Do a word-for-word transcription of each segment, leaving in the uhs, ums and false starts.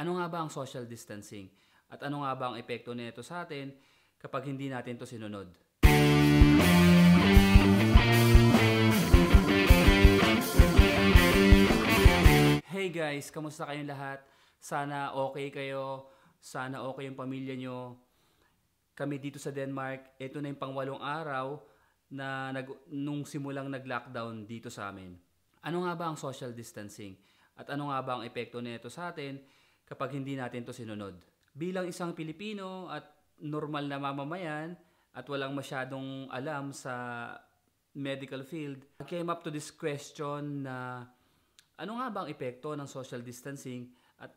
Ano nga ba ang social distancing? At ano nga ba ang epekto nito sa atin kapag hindi natin ito sinunod? Hey guys, kamusta kayong lahat? Sana okay kayo, sana okay yung pamilya nyo. Kami dito sa Denmark, ito na yung pangwalong araw na nag, nung simulang nag-lockdown dito sa amin. Ano nga ba ang social distancing? At ano nga ba ang epekto nito sa atin kapag hindi natin ito sinunod? Bilang isang Pilipino at normal na mamamayan at walang masyadong alam sa medical field, I came up to this question na ano nga ba ang epekto ng social distancing at,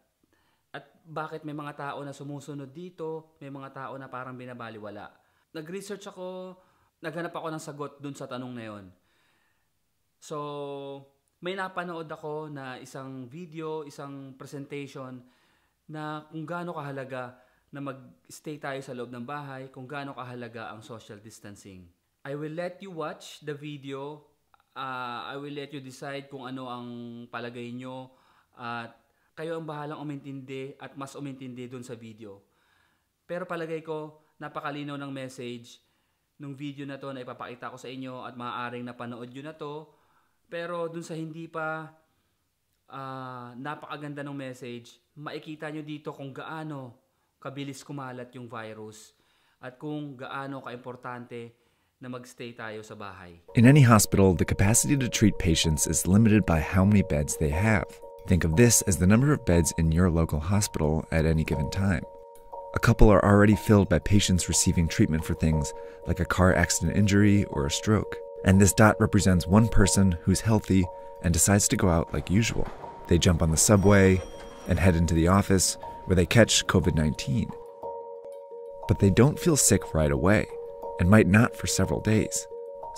at bakit may mga tao na sumusunod dito, may mga tao na parang binabaliwala. Nag-research ako, naghanap ako ng sagot dun sa tanong na yun. So, may napanood ako na isang video, isang presentation na kung gaano kahalaga na mag-stay tayo sa loob ng bahay, kung gaano kahalaga ang social distancing. I will let you watch the video. Uh, I will let you decide kung ano ang palagay nyo. At kayo ang bahalang umintindi at mas umintindi dun sa video. Pero palagay ko, napakalinaw ng message nung video na to na ipapakita ko sa inyo at maaaring napanood nyo na to. Pero dun sa hindi pa uh, napakaganda ng message, makikita nyo dito kung gaano kabilis kumalat yung virus at kung gaano kaimportante na magstay tayo sa bahay. In any hospital, the capacity to treat patients is limited by how many beds they have. Think of this as the number of beds in your local hospital at any given time. A couple are already filled by patients receiving treatment for things like a car accident injury or a stroke. And this dot represents one person who's healthy and decides to go out like usual. They jump on the subway and head into the office where they catch COVID nineteen. But they don't feel sick right away and might not for several days.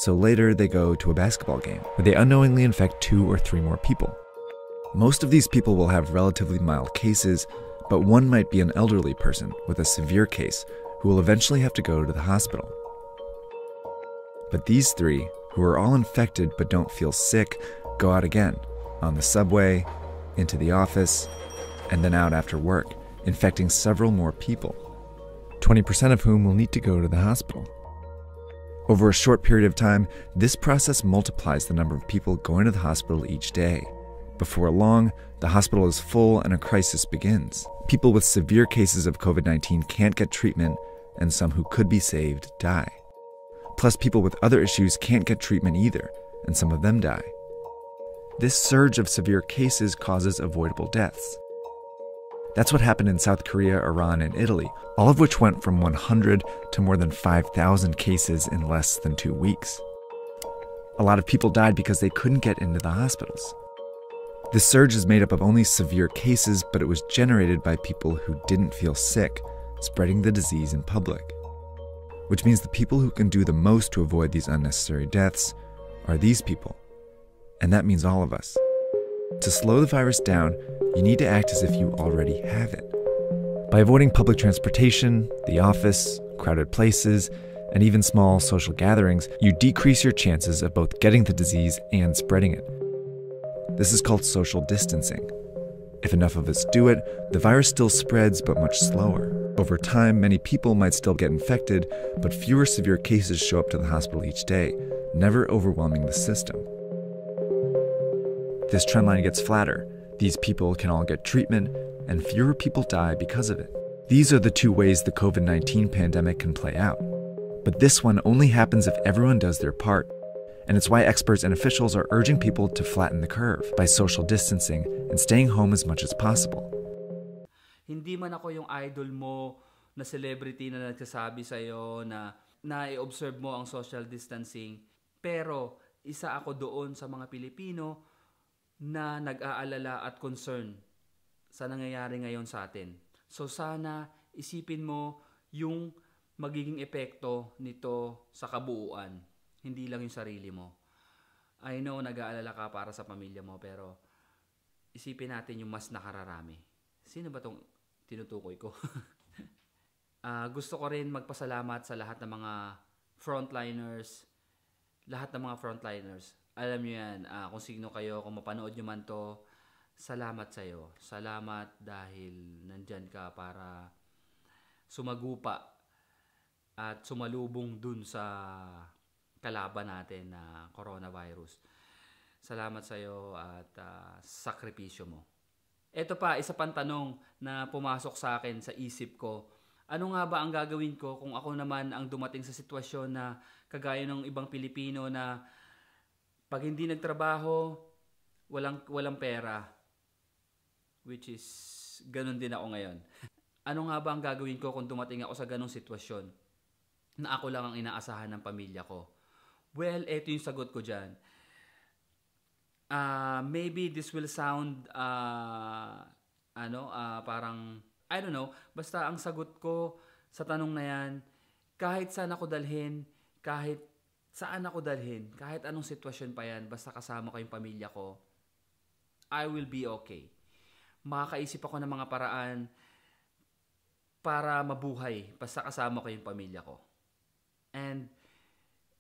So later they go to a basketball game where they unknowingly infect two or three more people. Most of these people will have relatively mild cases, but one might be an elderly person with a severe case who will eventually have to go to the hospital. But these three, who are all infected but don't feel sick, go out again, on the subway, into the office, and then out after work, infecting several more people, twenty percent of whom will need to go to the hospital. Over a short period of time, this process multiplies the number of people going to the hospital each day. Before long, the hospital is full and a crisis begins. People with severe cases of COVID nineteen can't get treatment, and some who could be saved die. Plus, people with other issues can't get treatment either, and some of them die. This surge of severe cases causes avoidable deaths. That's what happened in South Korea, Iran, and Italy, all of which went from one hundred to more than five thousand cases in less than two weeks. A lot of people died because they couldn't get into the hospitals. This surge is made up of only severe cases, but it was generated by people who didn't feel sick, spreading the disease in public. Which means the people who can do the most to avoid these unnecessary deaths are these people. And that means all of us. To slow the virus down, you need to act as if you already have it. By avoiding public transportation, the office, crowded places, and even small social gatherings, you decrease your chances of both getting the disease and spreading it. This is called social distancing. If enough of us do it, the virus still spreads, but much slower. Over time, many people might still get infected, but fewer severe cases show up to the hospital each day, never overwhelming the system. This trendline gets flatter. These people can all get treatment, and fewer people die because of it. These are the two ways the COVID nineteen pandemic can play out. But this one only happens if everyone does their part. And it's why experts and officials are urging people to flatten the curve by social distancing and staying home as much as possible. Hindi man ako yung idol mo na celebrity na nagsasabi sa'yo na na-observe mo ang social distancing. Pero isa ako doon sa mga Pilipino na nag-aalala at concern sa nangyayari ngayon sa atin. So sana isipin mo yung magiging epekto nito sa kabuuan. Hindi lang yung sarili mo. I know nag-aalala ka para sa pamilya mo, pero isipin natin yung mas nakararami. Sino ba tong tinutukoy ko? uh, gusto ko rin magpasalamat sa lahat ng mga frontliners. Lahat ng mga frontliners. Alam nyo yan, uh, kung sino kayo, kung mapanood nyo man to, salamat sa'yo. Salamat dahil nandyan ka para sumagupa at sumalubong dun sa kalaban natin na coronavirus. Salamat sa'yo at uh, sakripisyo mo. Ito pa, isa pang tanong na pumasok sa akin sa isip ko. Ano nga ba ang gagawin ko kung ako naman ang dumating sa sitwasyon na kagaya ng ibang Pilipino na pag hindi nagtrabaho, walang, walang pera. Which is, ganun din ako ngayon. Ano nga ba ang gagawin ko kung dumating ako sa ganong sitwasyon na ako lang ang inaasahan ng pamilya ko? Well, eto yung sagot ko dyan. Uh, maybe this will sound, uh, ano, uh, parang, I don't know, basta ang sagot ko sa tanong na yan, kahit saan ako dalhin, kahit saan ako dalhin, kahit anong sitwasyon pa yan, basta kasama ko yung pamilya ko, I will be okay. Makakaisip ako ng mga paraan para mabuhay, basta kasama ko yung pamilya ko. And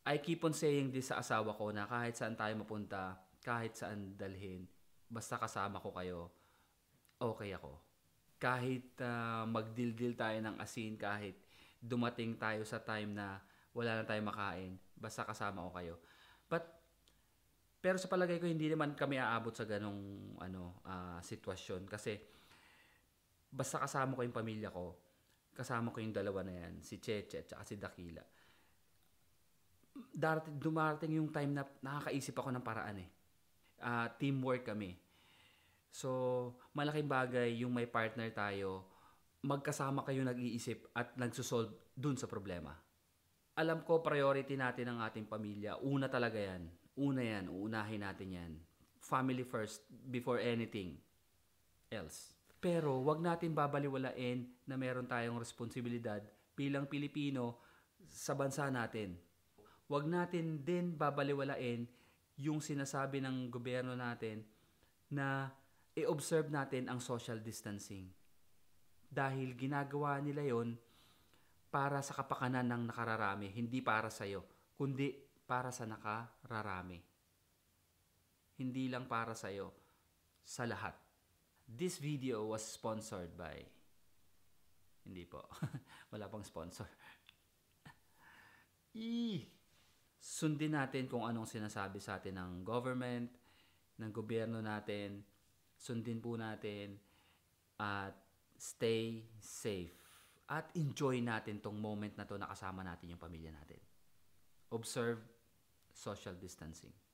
I keep on saying this sa asawa ko na kahit saan tayo mapunta, kahit saan dalhin, basta kasama ko kayo, okay ako. Kahit uh, magdildil tayo ng asin, kahit dumating tayo sa time na wala na tayong makain, basta kasama ko kayo. But, pero sa palagay ko, hindi naman kami aabot sa ganong ano, uh, sitwasyon. Kasi, basta kasama ko yung pamilya ko, kasama ko yung dalawa na yan, si Cheche at si Dakila. Darating, dumarating yung time na nakakaisip ako ng paraan eh. Uh, teamwork kami. So, malaking bagay yung may partner tayo, magkasama kayo nag-iisip at nagsusolve dun sa problema. Alam ko, priority natin ang ating pamilya. Una talaga yan. Una yan. Uunahin natin yan. Family first before anything else. Pero, wag natin babaliwalain na meron tayong responsibilidad bilang Pilipino sa bansa natin. Huwag natin din babaliwalain yung sinasabi ng gobyerno natin na i-observe natin ang social distancing. Dahil ginagawa nila yon para sa kapakanan ng nakararami, hindi para sa'yo, kundi para sa nakararami. Hindi lang para sa'yo, sa lahat. This video was sponsored by... Hindi po, wala pang sponsor. Eee! Sundin natin kung anong sinasabi sa atin ng government, ng gobyerno natin. Sundin po natin at stay safe. At enjoy natin tong moment na to na kasama natin yung pamilya natin. Observe social distancing.